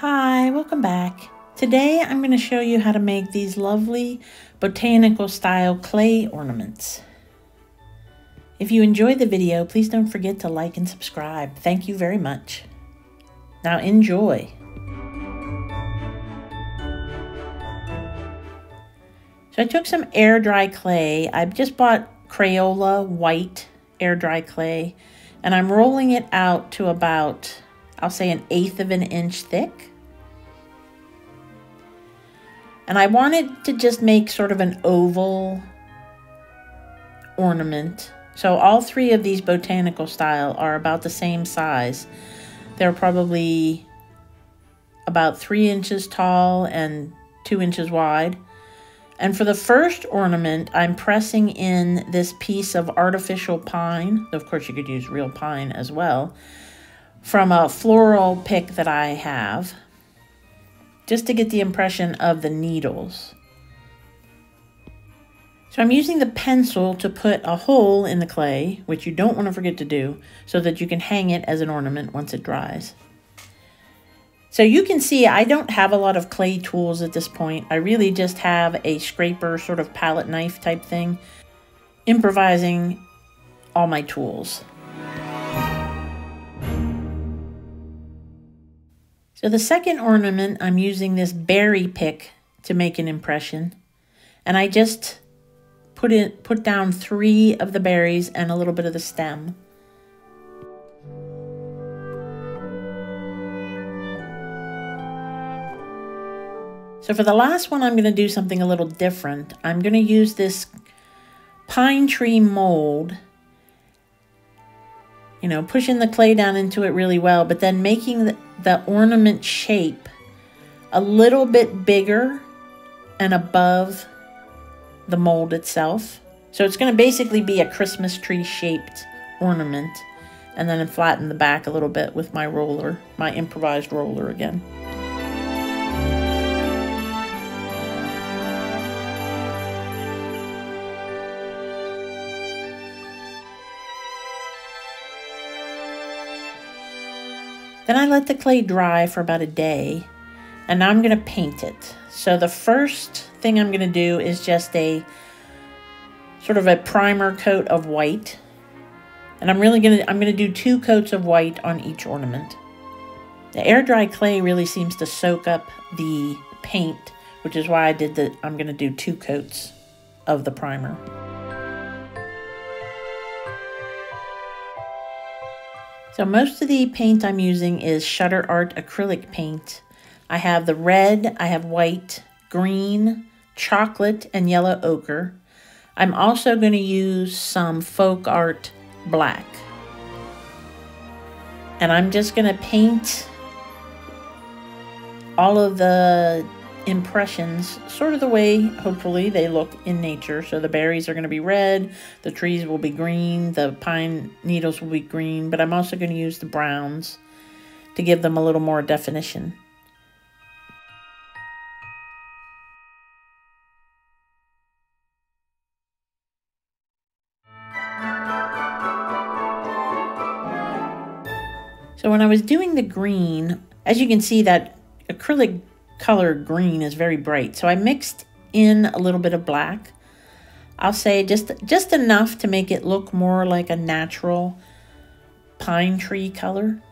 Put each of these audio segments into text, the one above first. Hi, welcome back. Today I'm going to show you how to make these lovely botanical style clay ornaments. If you enjoyed the video, please don't forget to like and subscribe. Thank you very much. Now enjoy. So I took some air dry clay. I just bought Crayola white air dry clay, and I'm rolling it out to about, I'll say, 1/8 of an inch thick. And I wanted to just make sort of an oval ornament. So all three of these botanical style are about the same size. They're probably about 3 inches tall and 2 inches wide. And for the first ornament, I'm pressing in this piece of artificial pine. Of course, you could use real pine as well, from a floral pick that I have, just to get the impression of the needles. So I'm using the pencil to put a hole in the clay, which you don't want to forget to do, so that you can hang it as an ornament once it dries. So you can see I don't have a lot of clay tools at this point. I really just have a scraper, sort of palette knife type thing, improvising all my tools. So the second ornament, I'm using this berry pick to make an impression. And I just put down 3 of the berries and a little bit of the stem. So for the last one, I'm going to do something a little different. I'm going to use this pine tree mold, you know, pushing the clay down into it really well, but then making the ornament shape a little bit bigger and above the mold itself. So it's going to basically be a Christmas tree shaped ornament, and then flatten the back a little bit with my roller, my improvised roller again. Then I let the clay dry for about a day, and now I'm going to paint it. So the first thing I'm going to do is just a sort of a primer coat of white. And I'm going to do 2 coats of white on each ornament. The air dry clay really seems to soak up the paint, which is why I'm going to do 2 coats of the primer. So most of the paint I'm using is Shutter Art acrylic paint. I have the red, I have white, green, chocolate, and yellow ochre. I'm also going to use some Folk Art black. And I'm just going to paint all of the impressions sort of the way, hopefully, they look in nature. So the berries are going to be red, the trees will be green, the pine needles will be green, but I'm also going to use the browns to give them a little more definition. So when I was doing the green, as you can see, that acrylic color green is very bright, so I mixed in a little bit of black. I'll say just enough to make it look more like a natural pine tree color.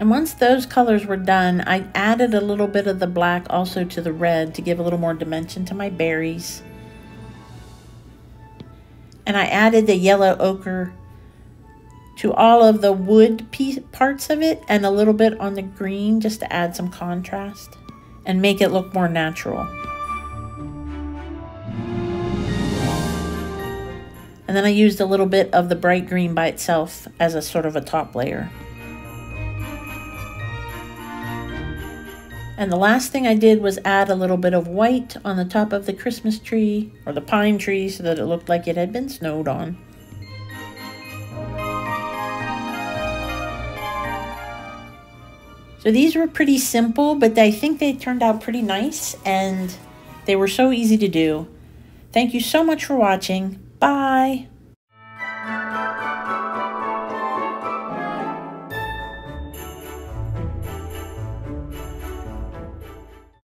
And once those colors were done, I added a little bit of the black also to the red to give a little more dimension to my berries. And I added the yellow ochre to all of the wood parts of it and a little bit on the green, just to add some contrast and make it look more natural. And then I used a little bit of the bright green by itself as a sort of a top layer. And the last thing I did was add a little bit of white on the top of the Christmas tree, or the pine tree, so that it looked like it had been snowed on. So these were pretty simple, but I think they turned out pretty nice and they were so easy to do. Thank you so much for watching. Bye.